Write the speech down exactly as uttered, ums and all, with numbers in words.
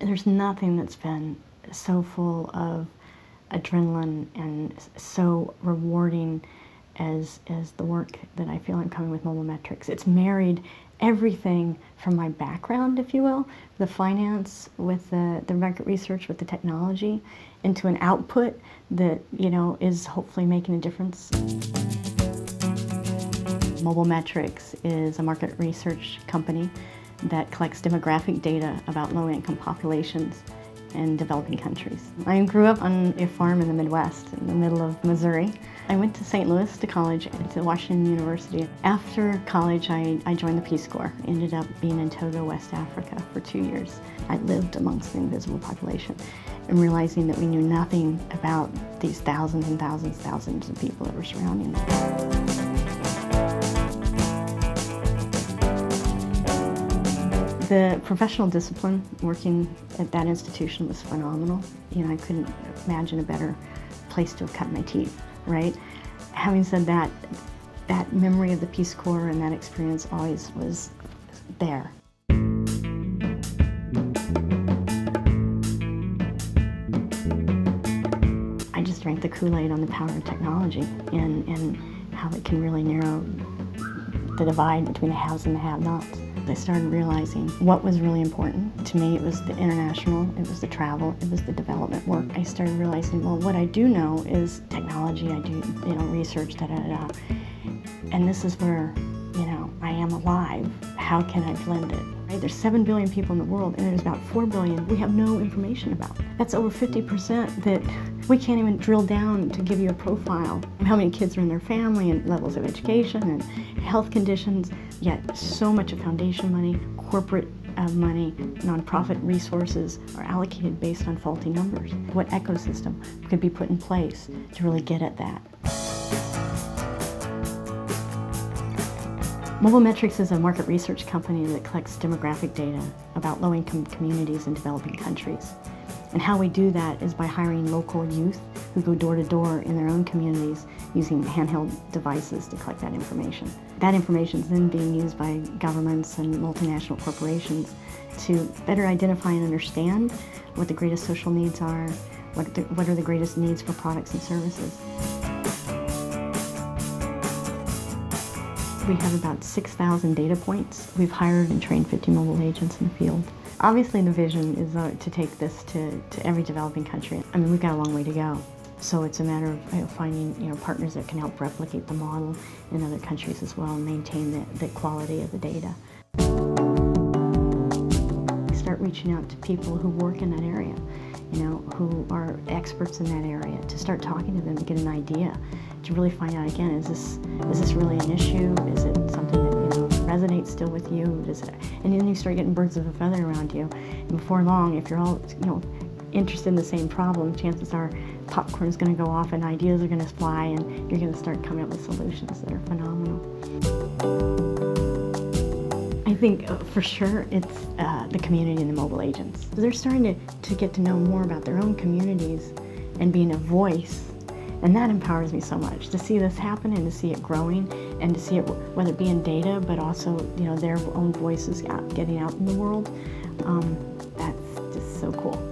there's nothing that's been so full of adrenaline and so rewarding as as the work that I feel I'm coming with Mobile Metrix. It's married everything from my background, if you will, the finance with the, the market research with the technology, into an output that, you know, is hopefully making a difference. Mobile Metrix is a market research company that collects demographic data about low-income populations in developing countries. I grew up on a farm in the Midwest, in the middle of Missouri. I went to Saint Louis to college at Washington University. After college, I, I joined the Peace Corps. Ended up being in Togo, West Africa for two years. I lived amongst the invisible population and realizing that we knew nothing about these thousands and thousands and thousands of people that were surrounding us. The professional discipline working at that institution was phenomenal. You know, I couldn't imagine a better place to have cut my teeth, right? Having said that, that memory of the Peace Corps and that experience always was there. I just drank the Kool-Aid on the power of technology and, and how it can really narrow the divide between the haves and the have-nots. I started realizing what was really important. To me, it was the international, it was the travel, it was the development work. I started realizing, well, what I do know is technology, I do, you know, research, da da da. And this is where, you know, I am alive. How can I blend it? Right? There's seven billion people in the world, and there's about four billion we have no information about. That's over fifty percent that we can't even drill down to give you a profile of how many kids are in their family and levels of education and health conditions. Yet so much of foundation money, corporate uh, money, nonprofit resources are allocated based on faulty numbers. What ecosystem could be put in place to really get at that? Mobile Metrix is a market research company that collects demographic data about low-income communities in developing countries. And how we do that is by hiring local youth who go door to door in their own communities using handheld devices to collect that information. That information is then being used by governments and multinational corporations to better identify and understand what the greatest social needs are, what, the, what are the greatest needs for products and services. We have about six thousand data points. We've hired and trained fifty mobile agents in the field. Obviously the vision is uh, to take this to, to every developing country. I mean, we've got a long way to go. So it's a matter of, you know, finding, you know, partners that can help replicate the model in other countries as well and maintain the, the quality of the data. Start reaching out to people who work in that area, you know, who are experts in that area, to start talking to them to get an idea, to really find out, again, is this, is this really an issue? Is it something that resonates still with you? Does it, and then you start getting birds of a feather around you. And before long, if you're all, you know, interested in the same problem, chances are popcorn's going to go off and ideas are going to fly, and you're going to start coming up with solutions that are phenomenal. I think uh, for sure it's uh, the community and the mobile agents. They're starting to, to get to know more about their own communities and being a voice. And that empowers me so much to see this happen and to see it growing and to see it, whether it be in data, but also, you know, their own voices out, getting out in the world. Um, that's just so cool.